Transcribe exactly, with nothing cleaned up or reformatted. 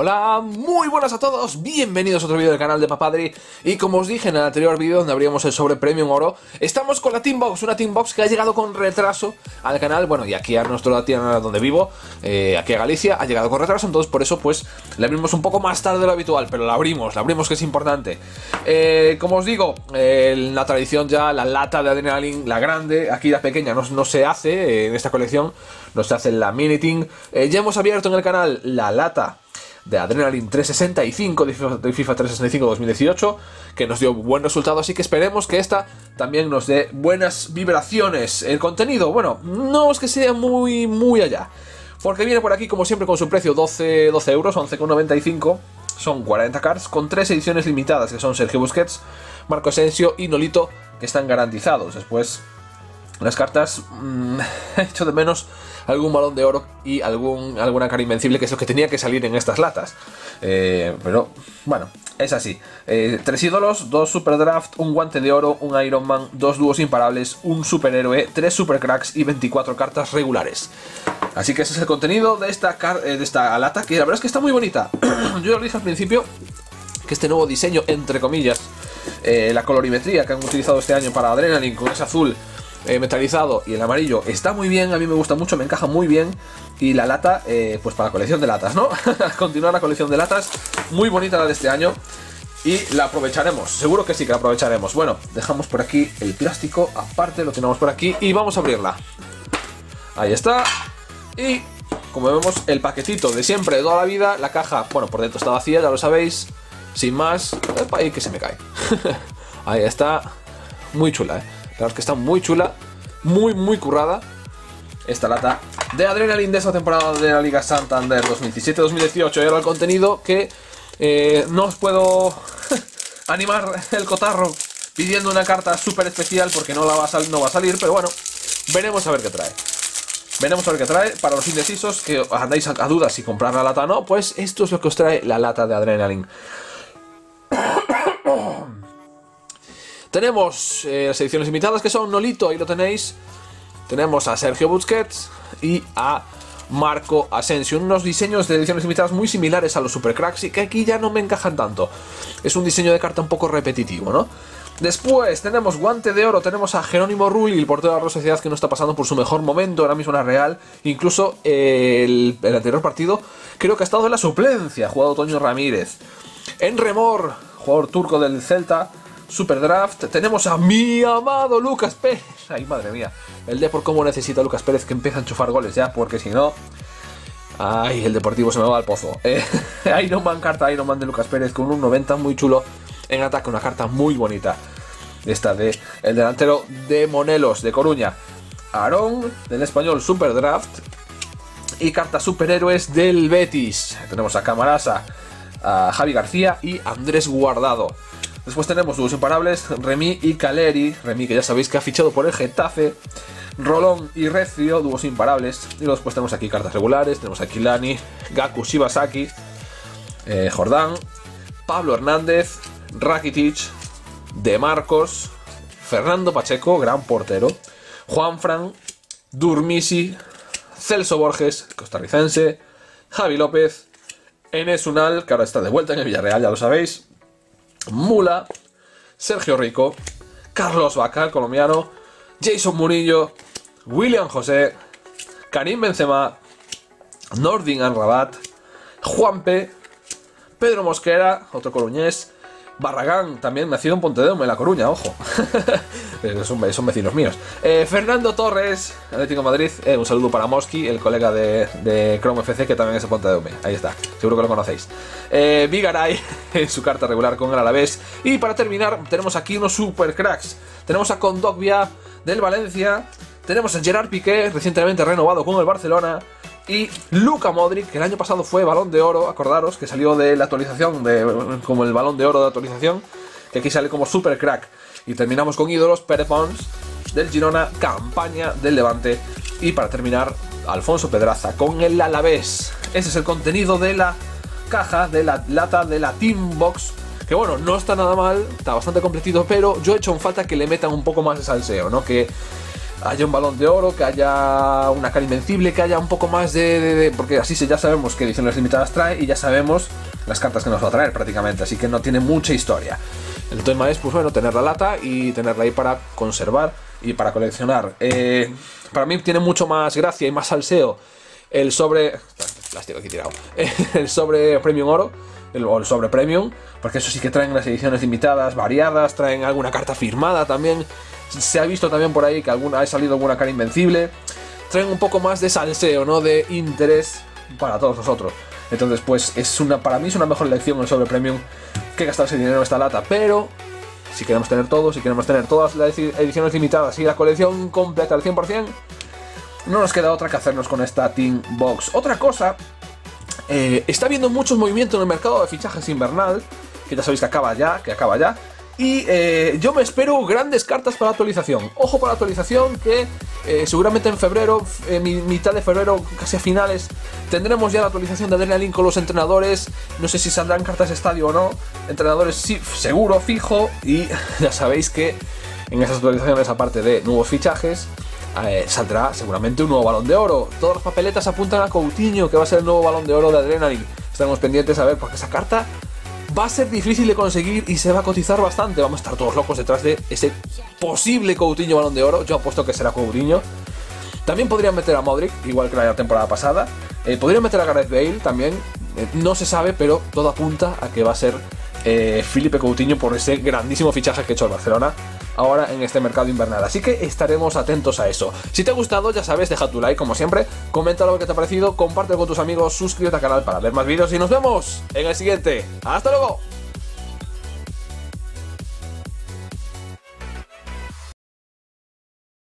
Hola, muy buenas a todos, bienvenidos a otro vídeo del canal de Papadri. Y como os dije en el anterior vídeo donde abríamos el sobre Premium Oro, estamos con la Team Box, una Team Box que ha llegado con retraso al canal, bueno, y aquí a nuestra tierra donde vivo, eh, aquí a Galicia, ha llegado con retraso, entonces por eso pues la abrimos un poco más tarde de lo habitual, pero la abrimos, la abrimos que es importante. Eh, como os digo, eh, la tradición ya, la lata de Adrenaline, la grande, aquí la pequeña no, no se hace eh, en esta colección, no se hace en la mini team. Eh, ya hemos abierto en el canal la lata de Adrenaline trescientos sesenta y cinco de FIFA trescientos sesenta y cinco dos mil dieciocho, que nos dio buen resultado, así que esperemos que esta también nos dé buenas vibraciones. El contenido, bueno, no es que sea muy muy allá, porque viene por aquí como siempre con su precio doce euros, once con noventa y cinco, son cuarenta cards, con tres ediciones limitadas, que son Sergio Busquets, Marco Asensio y Nolito, que están garantizados. Después, las cartas, mmm, he hecho de menos algún balón de oro y algún, alguna cara invencible, que es lo que tenía que salir en estas latas. Eh, pero, bueno, es así. Eh, tres ídolos, dos super draft, un guante de oro, un Iron Man, dos dúos imparables, un superhéroe, tres super cracks y veinticuatro cartas regulares. Así que ese es el contenido de esta, car de esta lata, que la verdad es que está muy bonita. Yo lo dije al principio, que este nuevo diseño, entre comillas, eh, la colorimetría que han utilizado este año para Adrenaline con ese azul Eh, metalizado y el amarillo está muy bien, a mí me gusta mucho, me encaja muy bien. Y la lata, eh, pues para la colección de latas, ¿no? Continuar la colección de latas, muy bonita la de este año, y la aprovecharemos, seguro que sí que la aprovecharemos. Bueno, dejamos por aquí el plástico, aparte lo tenemos por aquí y vamos a abrirla. Ahí está. Y como vemos, el paquetito de siempre, de toda la vida, la caja, bueno, por dentro está vacía, ya lo sabéis, sin más. Epa, y que se me cae. Ahí está, muy chula, ¿eh? La verdad es que está muy chula, muy, muy currada esta lata de Adrenaline de esta temporada de la Liga Santander dos mil diecisiete dos mil dieciocho. Y ahora el contenido que eh, no os puedo animar el cotarro pidiendo una carta súper especial porque no, la va a no va a salir, pero bueno, veremos a ver qué trae. Veremos a ver qué trae. Para los indecisos que andáis a, a dudas si comprar la lata o no, pues esto es lo que os trae la lata de Adrenaline. Tenemos eh, las ediciones limitadas, que son Nolito, ahí lo tenéis. Tenemos a Sergio Busquets y a Marco Asensio. Unos diseños de ediciones limitadas muy similares a los Supercracks y que aquí ya no me encajan tanto. Es un diseño de carta un poco repetitivo, ¿no? Después tenemos guante de oro, tenemos a Jerónimo Rulli, el portero de la Real Sociedad, que no está pasando por su mejor momento, ahora mismo en la Real. Incluso eh, el, el anterior partido creo que ha estado en la suplencia, ha jugado Toño Ramírez. En remor, jugador turco del Celta. Super draft, tenemos a mi amado Lucas Pérez. Ay, madre mía, el Depor cómo necesita a Lucas Pérez, que empieza a enchufar goles ya, porque si no, ay, el Deportivo se me va al pozo. eh, Iron Man, carta Iron Man de Lucas Pérez con un noventa, muy chulo. En ataque, una carta muy bonita, esta de el delantero de Monelos, de Coruña, Aarón, del Español, super draft. Y cartas superhéroes del Betis, tenemos a Camarasa, a Javi García y Andrés Guardado. Después tenemos dúos imparables, Remy y Caleri. Remy, que ya sabéis que ha fichado por el Getafe. Rolón y Recio, dúos imparables. Y después tenemos aquí cartas regulares. Tenemos aquí Lani, Gaku Shibasaki, eh, Jordán, Pablo Hernández, Rakitic, De Marcos, Fernando Pacheco, gran portero, Juanfran, Durmisi, Celso Borges, costarricense, Javi López, Enes Unal, que ahora está de vuelta en el Villarreal, ya lo sabéis, Mula, Sergio Rico, Carlos Bacal, colombiano, Jason Murillo, William José, Karim Benzema, Nordin Anrabat, Juanpe, Pedro Mosquera, otro coruñés, Barragán, también nacido en Pontedeume, en La Coruña, ojo. son, son vecinos míos. Eh, Fernando Torres, Atlético de Madrid, eh, un saludo para Mosqui, el colega de, de Chrome F C, que también es de Pontedeume, ahí está, seguro que lo conocéis. Eh, Vigaray, en su carta regular con el Alavés. Y para terminar, tenemos aquí unos super cracks. Tenemos a Kondogbia, del Valencia. Tenemos a Gerard Piqué, recientemente renovado con el Barcelona. Y Luka Modric, que el año pasado fue balón de oro, acordaros, que salió de la actualización, de, como el balón de oro de la actualización, que aquí sale como super crack. Y terminamos con ídolos, Pere Pons, del Girona, Campaña, del Levante. Y para terminar, Alfonso Pedraza, con el Alavés. Ese es el contenido de la caja, de la lata, de la Team Box. Que bueno, no está nada mal, está bastante completito, pero yo he hecho en falta que le metan un poco más de salseo, ¿no? Que haya un balón de oro, que haya una cara invencible, que haya un poco más de... de, de porque así ya sabemos qué ediciones limitadas trae y ya sabemos las cartas que nos va a traer prácticamente, así que no tiene mucha historia. El tema es, pues bueno, tener la lata y tenerla ahí para conservar y para coleccionar. Eh, para mí tiene mucho más gracia y más salseo el sobre... plástico aquí tirado. El sobre Premium Oro, el, o el sobre Premium, porque eso sí que traen las ediciones limitadas, variadas, traen alguna carta firmada también. Se ha visto también por ahí que alguna, ha salido alguna cara invencible. Traen un poco más de salseo, ¿no? De interés para todos nosotros. Entonces, pues, es una, para mí es una mejor elección el sobre Premium que gastarse dinero en esta lata. Pero, si queremos tener todo, si queremos tener todas las ediciones limitadas y la colección completa al cien por cien, no nos queda otra que hacernos con esta Team Box. Otra cosa, eh, está habiendo muchos movimientos en el mercado de fichajes invernal, que ya sabéis que acaba ya, que acaba ya. Y eh, yo me espero grandes cartas para actualización. Ojo para actualización, que eh, seguramente en febrero, eh, mitad de febrero, casi a finales, tendremos ya la actualización de Adrenaline con los entrenadores. No sé si saldrán cartas de estadio o no. Entrenadores sí, seguro, fijo. Y ya sabéis que en esas actualizaciones, aparte de nuevos fichajes, eh, saldrá seguramente un nuevo balón de oro. Todas las papeletas apuntan a Coutinho, que va a ser el nuevo balón de oro de Adrenaline. Estaremos pendientes a ver, porque esa carta va a ser difícil de conseguir y se va a cotizar bastante. Vamos a estar todos locos detrás de ese posible Coutinho balón de oro. Yo apuesto que será Coutinho. También podrían meter a Modric, igual que la temporada pasada. Eh, podrían meter a Gareth Bale también. Eh, no se sabe, pero todo apunta a que va a ser eh, Felipe Coutinho por ese grandísimo fichaje que ha hecho el Barcelona ahora en este mercado invernal. Así que estaremos atentos a eso. Si te ha gustado, ya sabes, deja tu like como siempre, comenta lo que te ha parecido, compártelo con tus amigos, suscríbete al canal para ver más vídeos y nos vemos en el siguiente. ¡Hasta luego!